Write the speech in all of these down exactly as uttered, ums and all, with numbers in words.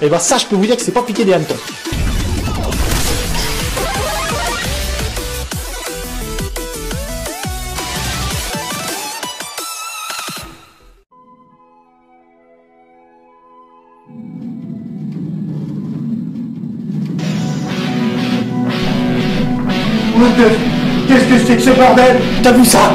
Et bah ça, je peux vous dire que c'est pas piqué des hannetons. Qu'est-ce que c'est que ce bordel? T'as vu ça?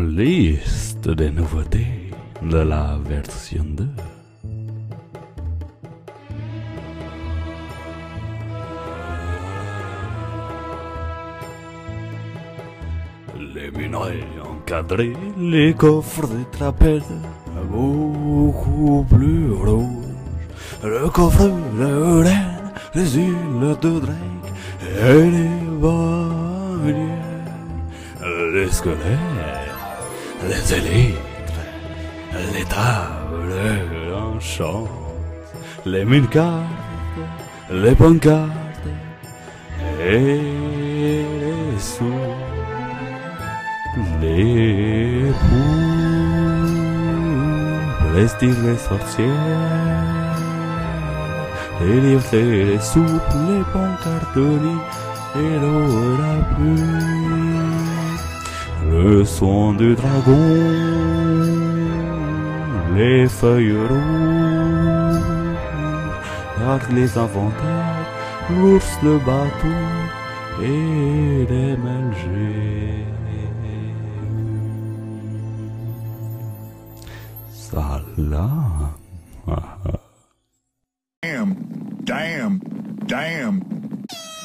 Liste des nouveautés de la version deux. Les minerais encadrés, les coffres des trapèzes, beaucoup plus rouges. Le coffre de Rennes, les îles de Drake et les banlieues. Les squelettes, les élytres, les tables enchantes, les mille-cartes, les pancartes et les sons, les poules, les styles, les sorcières, les livres et les soupes, les pancartes et l'eau et la pluie. Le son du dragon, les feuilles rouges, les inventaires, l'ours, le bateau et les M L G. Salam. Damn, damn, damn.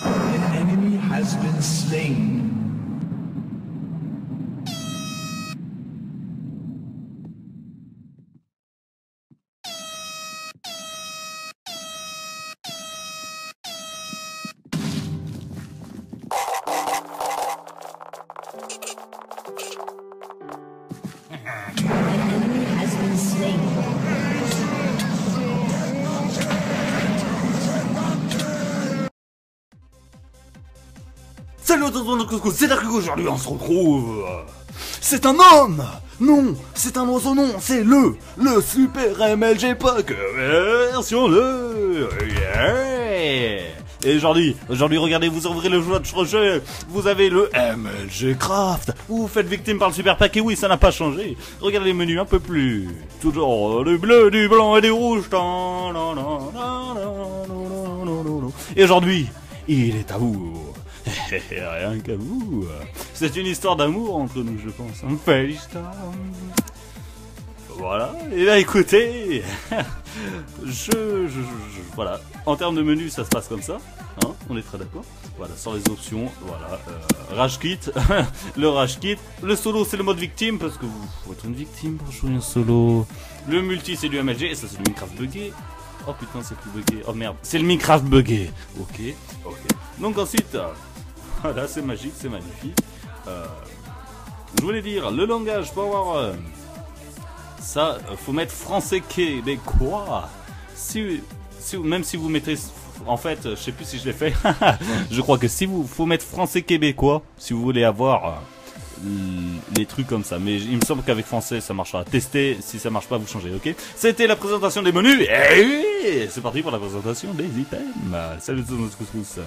An enemy has been slain. Salut à tous, c'est SuperDarkHugo, aujourd'hui on se retrouve. C'est un homme. Non, c'est un oiseau, non, c'est le Le super M L G pack version deux. Yeah. Et aujourd'hui, aujourd'hui, regardez, vous ouvrez le jeu de Shrek, vous avez le MLGcraft, vous faites victime par le super pack, et oui, ça n'a pas changé. Regardez les menus un peu plus. Toujours du bleu, du blanc et du rouge. Et aujourd'hui, il est à vous. Rien qu'à vous. C'est une histoire d'amour entre nous, je pense. Voilà, et là écoutez, je, je, je, je, voilà, en termes de menu ça se passe comme ça, hein, on est très d'accord, voilà, sans les options, voilà, euh, rage kit, le rage kit, le solo c'est le mode victime, parce que vous faut être une victime pour jouer un solo, le multi c'est du M L G, et ça c'est du Minecraft buggé, oh putain c'est plus buggé, oh merde, c'est le Minecraft buggé, ok, ok, donc ensuite, euh, voilà, c'est magique, c'est magnifique, euh, je voulais dire, le langage pour avoir... Euh, ça, faut mettre français québécois. Si, si, même si vous mettez, en fait, je sais plus si je l'ai fait. Je crois que si vous, faut mettre français québécois si vous voulez avoir euh, les trucs comme ça. Mais il me semble qu'avec français, ça marchera. Testez. Si ça marche pas, vous changez. Ok. C'était la présentation des menus. Et oui, c'est parti pour la présentation des items. Salut tout le monde, couscous.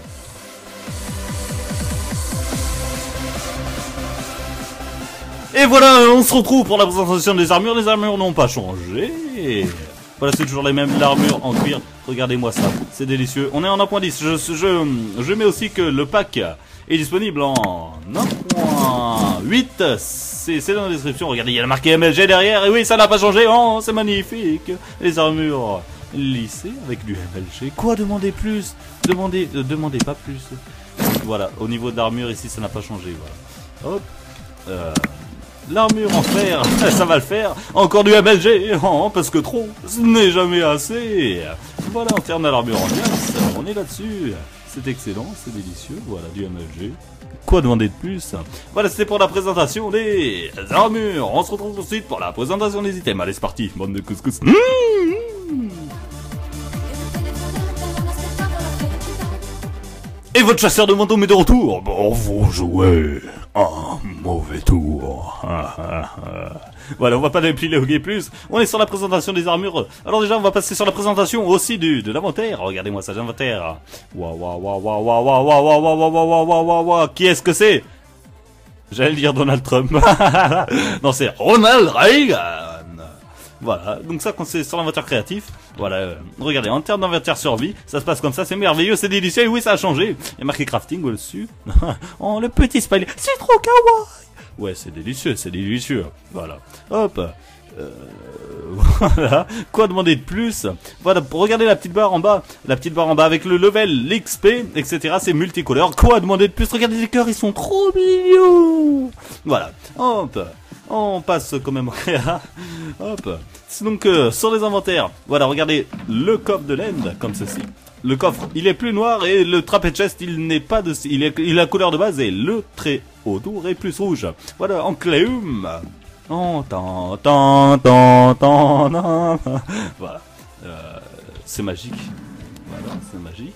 Et voilà, on se retrouve pour la présentation des armures. Les armures n'ont pas changé. Voilà, c'est toujours les mêmes. L'armure en cuir. Regardez-moi ça. C'est délicieux. On est en un point dix. Je, je, je mets aussi que le pack est disponible en un point huit. C'est dans la description. Regardez, il y a la marque M L G derrière. Et oui, ça n'a pas changé. Oh, c'est magnifique. Les armures lissées avec du M L G. Quoi demander plus? Demandez, euh, demandez pas plus. Voilà, au niveau de l'armure ici, ça n'a pas changé. Voilà. Hop. Euh... L'armure en fer, ça va le faire. Encore du M L G, oh, parce que trop, ce n'est jamais assez. Voilà, en termes de l'armure en glace, on est là-dessus. C'est excellent, c'est délicieux, voilà, du M L G. Quoi demander de plus? Voilà, c'était pour la présentation des armures. On se retrouve ensuite pour la présentation des items. Allez, c'est parti, bande de couscous. Mmh. Et votre chasseur de fantômes est de retour. Bon, vous jouez un mauvais tour. Voilà, on va pas dépiler au gay plus. On est sur la présentation des armures. Alors déjà, on va passer sur la présentation aussi du de l'inventaire. Regardez-moi ça, l'inventaire. Waouh, waouh, waouh, waouh, waouh, waouh, waouh, waouh, waouh, waouh, waouh. Qui est-ce que c'est? J'allais dire Donald Trump. Non, c'est Ronald Reagan. Voilà, donc ça, quand c'est sur l'inventaire créatif, voilà, euh, regardez, en termes d'inventaire survie, ça se passe comme ça, c'est merveilleux, c'est délicieux, et oui, ça a changé. Il y a marqué crafting au-dessus. Oh, le petit spider, c'est trop kawaii. Ouais, c'est délicieux, c'est délicieux. Voilà, hop. Euh, voilà, quoi demander de plus? Voilà, regardez la petite barre en bas, la petite barre en bas avec le level, l'X P, et cetera. C'est multicolore. Quoi demander de plus? Regardez les cœurs, ils sont trop mignons. Voilà, hop. On passe quand même au créa. Hop. Donc euh, sur les inventaires, voilà, regardez le coffre de laine comme ceci. Le coffre, il est plus noir et le trap et chest, il n'est pas de, il est, il a la couleur de base et le trait autour est plus rouge. Voilà, en cléum. Oh, tant, tant, tant, tant, tant. Voilà, euh, c'est magique. Voilà, c'est magique.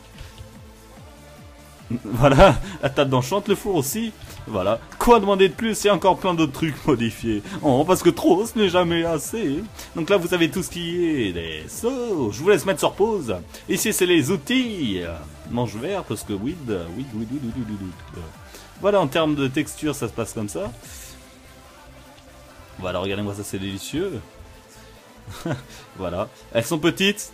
Voilà, la table d'enchante, le four aussi. Voilà, quoi demander de plus? Et encore plein d'autres trucs modifiés. Oh, parce que trop, ce n'est jamais assez. Donc là, vous avez tout ce qui est des sauts. Je vous laisse mettre sur pause. Ici, c'est les outils. Mange vert, parce que oui, oui, oui, oui, oui, oui, oui. Voilà, en termes de texture, ça se passe comme ça. Voilà, regardez-moi ça, c'est délicieux. Voilà, elles sont petites.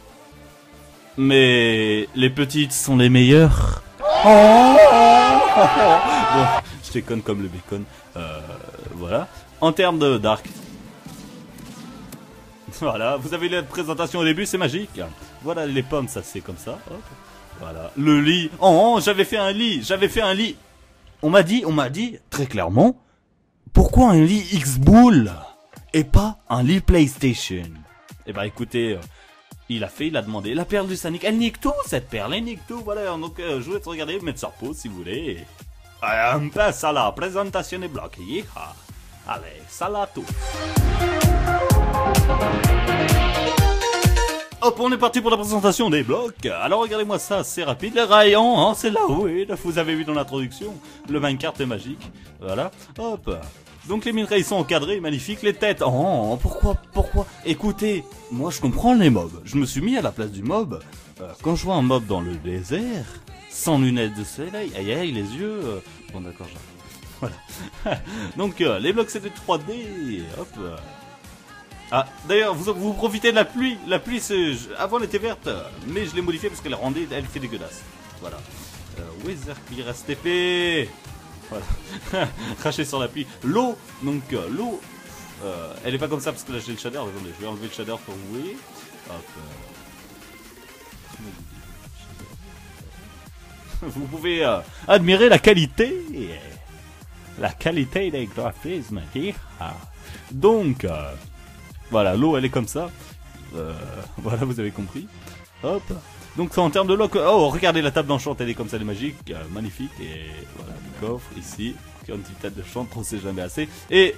Mais les petites sont les meilleures. Oh, bon, je déconne comme le bacon. Euh, voilà. En termes de dark. Voilà, vous avez la présentation au début, c'est magique. Voilà, les pommes, ça c'est comme ça. Hop. Voilà, le lit. Oh, oh j'avais fait un lit, j'avais fait un lit. On m'a dit, on m'a dit très clairement, pourquoi un lit X-Bool et pas un lit PlayStation? Eh ben écoutez. Il a fait, il a demandé. La perle du Sonic, elle nique tout, cette perle, elle nique tout. Voilà, donc euh, je vais te regarder, mettre sur pause si vous voulez. Allez, on passe à la présentation des blocs. Yeeha. Allez, salut à tous. Hop, on est parti pour la présentation des blocs. Alors regardez-moi ça, c'est rapide. Les rayons, hein, c'est là, oui, vous avez vu dans l'introduction. Le minecart est magique. Voilà, hop. Donc les minerais ils sont encadrés, magnifiques, les têtes. Oh, pourquoi, pourquoi? Écoutez, moi je comprends les mobs. Je me suis mis à la place du mob. Euh, quand je vois un mob dans le désert, sans lunettes de soleil, aïe aïe, les yeux... Euh... Bon d'accord, j'arrive. Voilà. Donc euh, les blocs c'était trois D, hop. Euh... Ah, d'ailleurs, vous, vous profitez de la pluie. La pluie, c'est... avant, elle était verte, mais je l'ai modifiée parce qu'elle rendait... Elle était dégueulasse. Voilà. Euh, Wizard Clear S T P. Voilà. Cracher sur la pluie. L'eau, donc euh, l'eau, euh, elle est pas comme ça parce que là j'ai le shader. Attendez, je vais enlever le shader pour vous voyez. Hop. Euh... Vous pouvez euh, admirer la qualité. La qualité des graphismes. Donc... Euh... Voilà, l'eau elle est comme ça. Euh, voilà, vous avez compris. Hop. Donc en termes de lock, oh regardez la table d'enchant, elle est comme ça, elle est magique, euh, magnifique. Et voilà, le coffre ici. Okay, une petite table de chant, on sait jamais assez. Et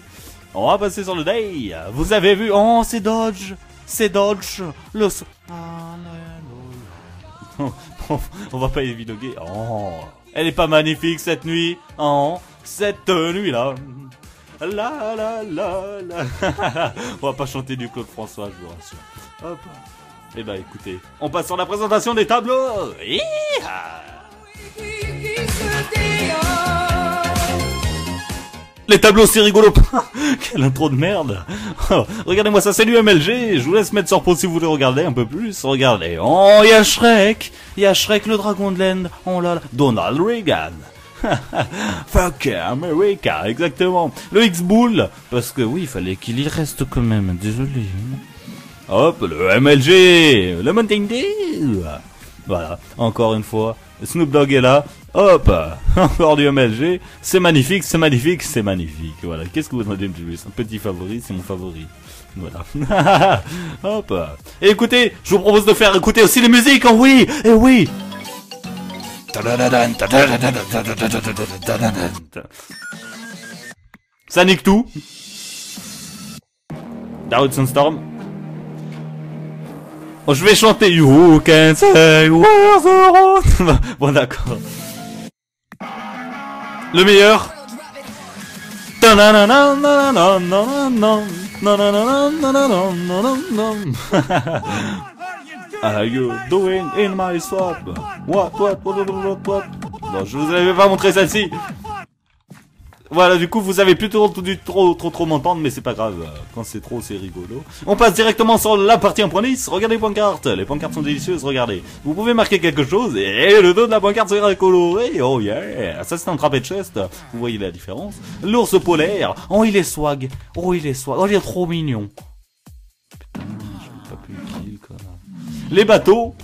on va passer sur le day. Vous avez vu, oh c'est Dodge, c'est Dodge. Le so on va pas les viloguer. Oh, elle est pas magnifique cette nuit. Oh, cette nuit là. La la la la. On va pas chanter du Claude François, je vous rassure. Hop. Et bah écoutez, on passe sur la présentation des tableaux. Hi-ha. Les tableaux, c'est rigolo. Quelle intro de merde. Regardez-moi ça, c'est du M L G. Je vous laisse mettre sur pause si vous voulez regarder un peu plus. Regardez. Oh, y'a Shrek. Y'a Shrek, le dragon de l'Inde. Oh là là. Donald Reagan. Fuck America, exactement. Le X-Bull, parce que oui, il fallait qu'il y reste quand même, désolé. Hop, le M L G, le Mountain Dew. Voilà, encore une fois, Snoop Dogg est là. Hop, encore du M L G. C'est magnifique, c'est magnifique, c'est magnifique. Voilà, qu'est-ce que vous attendez de plus? Un petit favori, c'est mon favori. Voilà. Hop. Et écoutez, je vous propose de faire écouter aussi les musiques, oh oui, et eh oui. Ça nique tout. Doubts and Storm. Oh, je vais chanter You Can Say Where's the Road. Bon d'accord. Le meilleur. Are you doing in my swap? What, what, what, what, what? Bon, je vous avais pas montré celle-ci. Voilà, du coup, vous avez plutôt dû trop, trop, trop m'entendre, mais c'est pas grave. Quand c'est trop, c'est rigolo. On passe directement sur la partie un point dix. Regardez les pancartes. Les pancartes sont délicieuses, regardez. Vous pouvez marquer quelque chose et le dos de la pancarte sera coloré. Oh yeah. Ça, c'est un trappé de chest. Vous voyez la différence. L'ours polaire. Oh, il est swag. Oh, il est swag. Oh, il est trop mignon. Putain, je n'ai pas pu le kill, quoi. Les bateaux.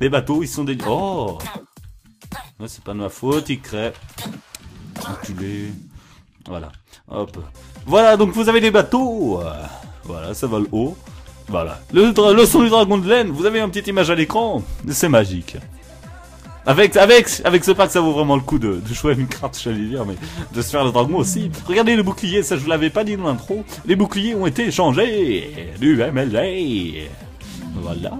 Les bateaux, ils sont des... Oh ouais, c'est pas de ma faute, ils créent. Enculé. Voilà. Hop. Voilà, donc vous avez des bateaux. Voilà, ça va le haut. Voilà. Le, le son du dragon de laine, vous avez une petite image à l'écran. C'est magique. Avec, avec, avec ce pack, ça vaut vraiment le coup de, de jouer à Minecraft, je vais dire, mais de se faire le dragon aussi. Regardez le bouclier, ça je vous l'avais pas dit dans l'intro. Les boucliers ont été changés. Du M L A. Voilà.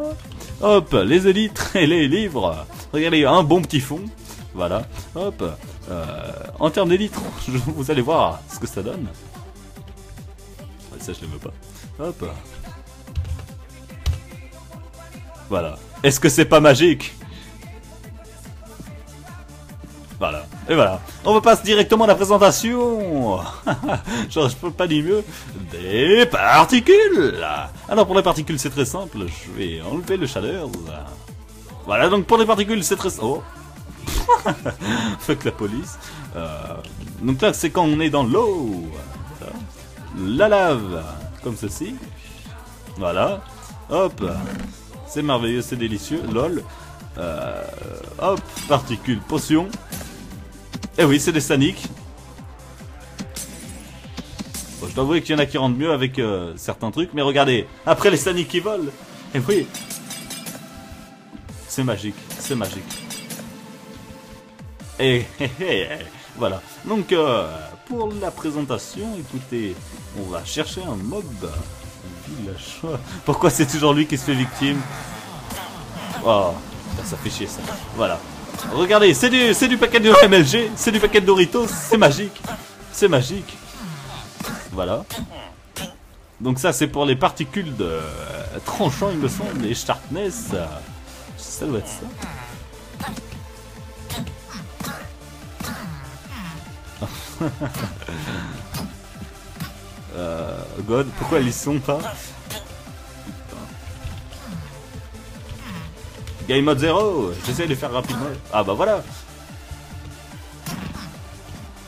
Hop, les élytres et les livres. Regardez, un bon petit fond. Voilà. Hop. Euh, en termes d'élytres, vous allez voir ce que ça donne. Ouais, ça, je ne le veux pas. Hop. Voilà. Est-ce que c'est pas magique? Voilà. Et voilà. On passe directement à la présentation. Genre, je peux pas dire mieux. Des particules. Alors, pour les particules, c'est très simple. Je vais enlever le shader. Voilà, donc pour les particules, c'est très simple. Oh. Fuck la police. Euh, donc là, c'est quand on est dans l'eau. La lave. Comme ceci. Voilà. Hop. C'est merveilleux, c'est délicieux. Lol. Euh, hop. Particules, potions. Eh oui, c'est des saniques. Bon, je dois avouer qu'il y en a qui rendent mieux avec euh, certains trucs, mais regardez, après les saniques qui volent. Eh oui. C'est magique, c'est magique. Et, et, et, et voilà. Donc, euh, pour la présentation, écoutez, on va chercher un mob. Pourquoi c'est toujours lui qui se fait victime? Oh, ça fait chier ça. Voilà. Regardez, c'est du, c'est du paquet de M L G, c'est du paquet de Doritos, c'est magique, c'est magique. Voilà. Donc ça c'est pour les particules de euh, tranchant il me semble, les sharpness, euh, ça doit être ça. euh, God, pourquoi ils sont pas Game mode zéro. J'essaie de les faire rapidement. Ah bah voilà.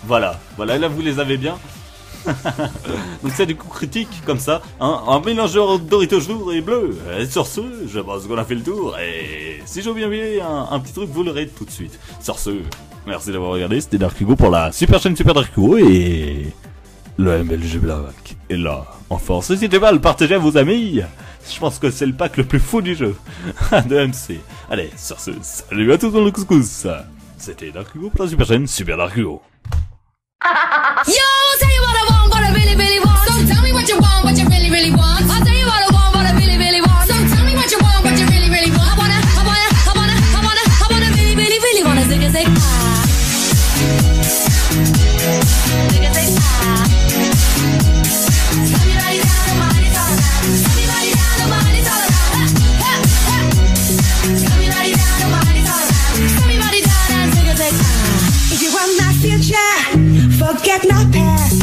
Voilà, voilà, là vous les avez bien. Donc c'est du coup critique comme ça, hein, un mélangeur Doritos jaune et bleu. Et sur ce, je pense qu'on a fait le tour. Et si j'ai bien oublié un, un petit truc, vous l'aurez tout de suite. Sur ce, merci d'avoir regardé. C'était DarkHugo pour la super chaîne SuperDarkHugo et le MLGpack. Et là, enfin, n'hésitez pas à le partager à vos amis. Je pense que c'est le pack le plus fou du jeu de M C. Allez, sur ce, salut à tous dans le couscous. C'était DarkHugo pour la super chaîne SuperDarkHugo. Yo, I'll tell you what I want, what I really, really want. So tell me what you want, what you really, really want. I'll tell you what I want, what I really, really want. So tell me what you want, what you really, really want. I wanna, I wanna, I wanna, I wanna, I wanna really, really, really wanna zig a zig ah. Zig a zig ah. Everybody down, nobody's all around. Everybody down, nobody's all around. Ha, ha, ha. Everybody down, nobody's all around. Everybody down, and zig a zig ah. If you want my future, forget my past.